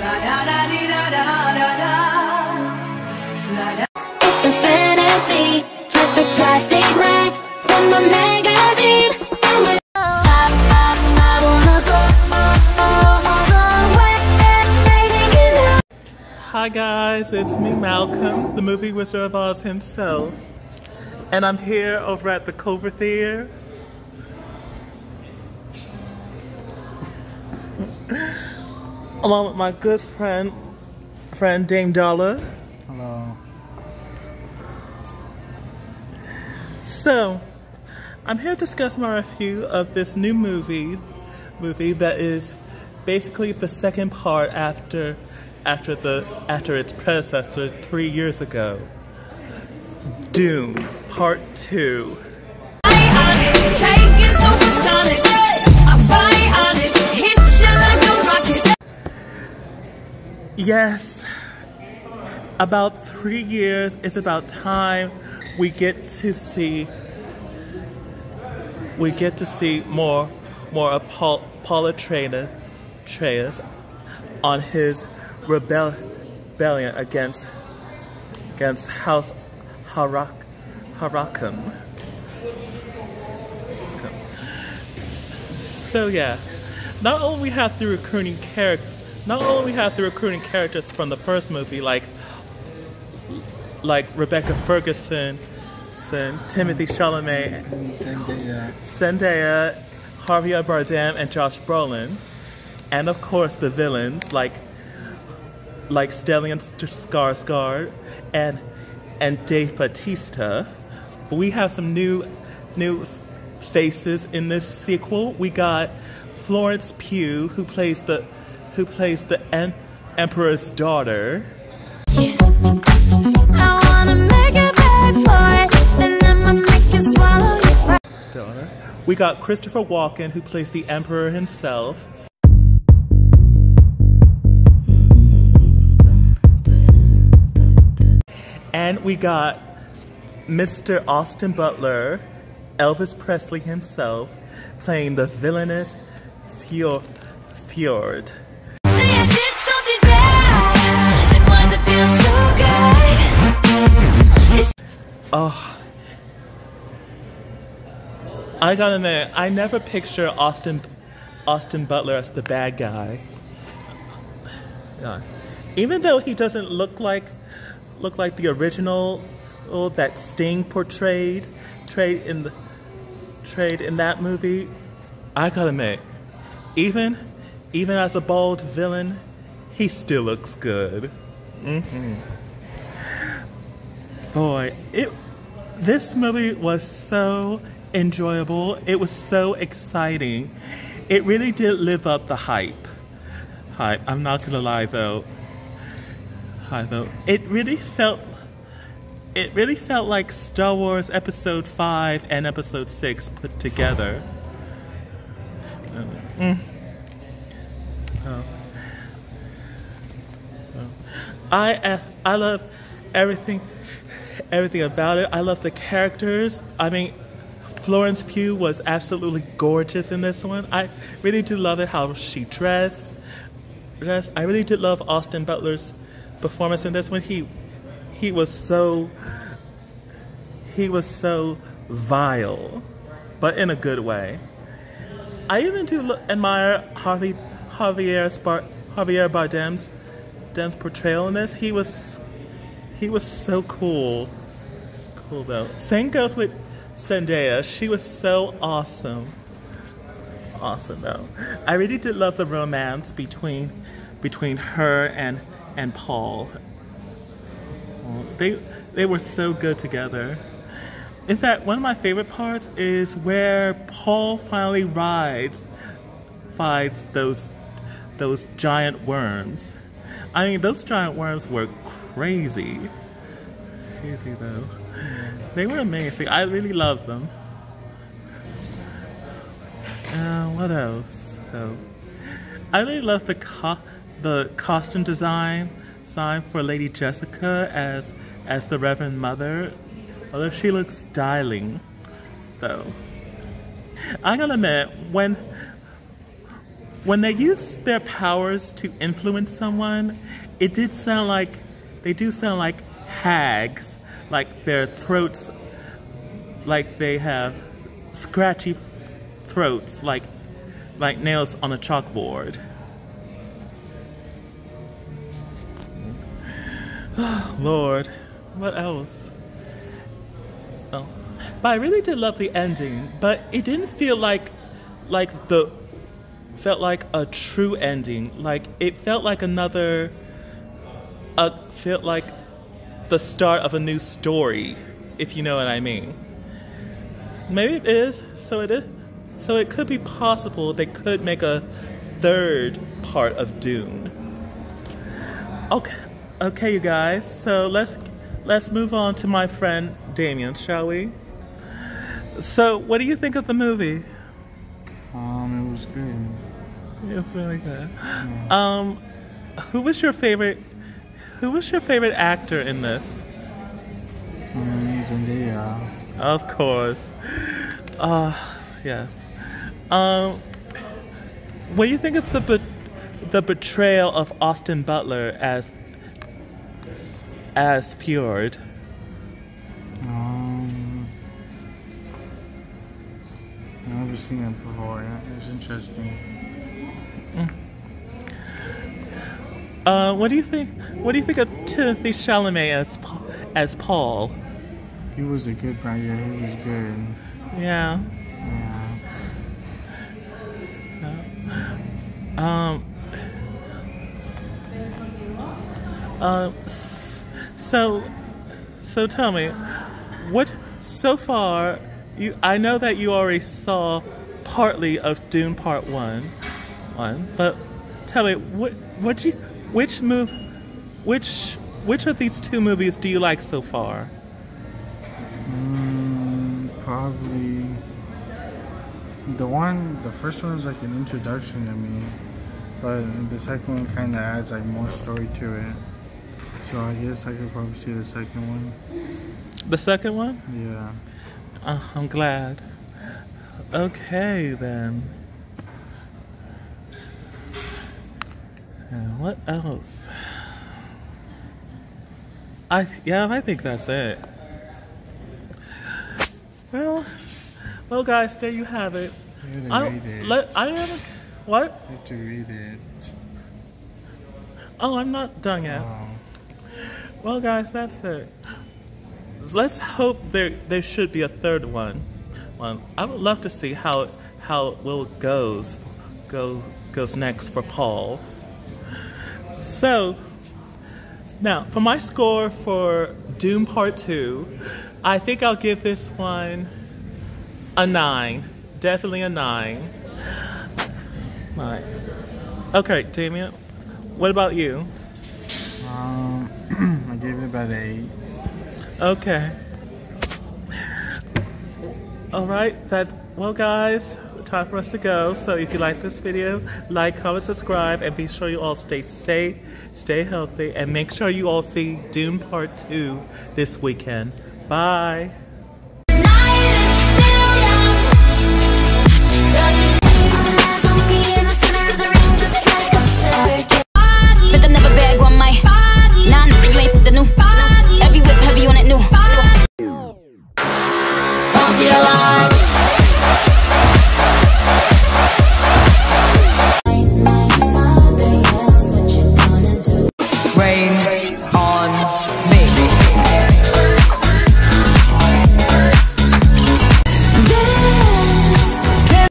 It's a fantasy, perfect plastic life from a magazine. I wanna go all the way. Hi guys, it's me, Malcolm, the movie Wizard of Oz himself, and I'm here over at the Culver Theater. Along with my good friend Dame Dolla. Hello. So, I'm here to discuss my review of this new movie that is basically the second part after its predecessor 3 years ago. Dune Part Two. Yes, about 3 years, it's about time we get to see more of Paul Atreides on his rebellion against House Harkonnen. So yeah, not only we have the recurring characters from the first movie, like Rebecca Ferguson, Timothée Chalamet, Zendaya, Javier Bardem, and Josh Brolin, and of course the villains like Stellan Skarsgård and Dave Bautista. But we have some new faces in this sequel. We got Florence Pugh, who plays the Emperor's daughter. Yeah. I wanna make it bad for it, then I'ma make it swallow your pride. Daughter. We got Christopher Walken, who plays the Emperor himself. And we got Mr. Austin Butler, Elvis Presley himself, playing the villainous Fjord. Oh, I gotta admit, I never picture Austin Butler as the bad guy. Even though he doesn't look like the original that Sting portrayed in that movie, I gotta admit, even as a bald villain, he still looks good. Mm-hmm. Boy, this movie was so enjoyable. It was so exciting. It really did live up the hype. I'm not gonna lie though. It really felt like Star Wars Episode 5 and Episode 6 put together. I love everything about it. I love the characters. I mean, Florence Pugh was absolutely gorgeous in this one. I really do love it how she dressed. I really did love Austin Butler's performance in this one. He was so vile, but in a good way. I even do admire Javier Bardem's portrayal in this. He was so cool. Cool though. Same goes with Zendaya. She was so awesome. Awesome though. I really did love the romance between her and Paul. They were so good together. In fact, one of my favorite parts is where Paul finally rides those giant worms. I mean, those giant worms were crazy though. They were amazing. I really love them. What else? Oh, I really love the costume design for Lady Jessica as the Reverend Mother. Although she looks styling, though. I gotta admit, when When they use their powers to influence someone, it did sound like, they do sound like hags, like their throats, like they have scratchy throats, like nails on a chalkboard. Oh, Lord, what else? Oh. But I really did love the ending, but it didn't feel like a true ending. Like it felt like another, felt like the start of a new story, if you know what I mean. Maybe it is. So it is. So it could be possible they could make a third part of Dune. Okay. Okay, you guys, so let's move on to my friend Damien, shall we? So, what do you think of the movie? It was good. It was really good. Yeah. Who was your favorite actor in this? Zendaya. Of course. Yes. What do you think of the portrayal of Austin Butler as Fjord? I've never seen it before. It was interesting. What do you think? What do you think of Timothée Chalamet as Paul? He was a good guy. Yeah, he was good. Yeah. Yeah. So tell me, what so far? I know that you already saw partly of Dune Part One, but tell me, which of these two movies do you like so far? Probably the first one is like an introduction to me, but the second one kind of adds like more story to it. So I guess I could probably see the second one. The second one? Yeah. I'm glad. Okay, then. And what else? I think that's it. Well, guys, there you have it. You had to read it. What? You have to read it. Oh, I'm not done yet. Oh. Well, guys, that's it. Let's hope there should be a third one. I would love to see how it goes next for Paul. So now for my score for Dune Part 2, I think I'll give this one a 9. Definitely a 9. Right. Okay, Damien, what about you? I gave it about 8. Okay. Alright, well guys, time for us to go. So if you like this video, like, comment, subscribe, and be sure you all stay safe, stay healthy, and make sure you all see Dune Part 2 this weekend. Bye! Rain.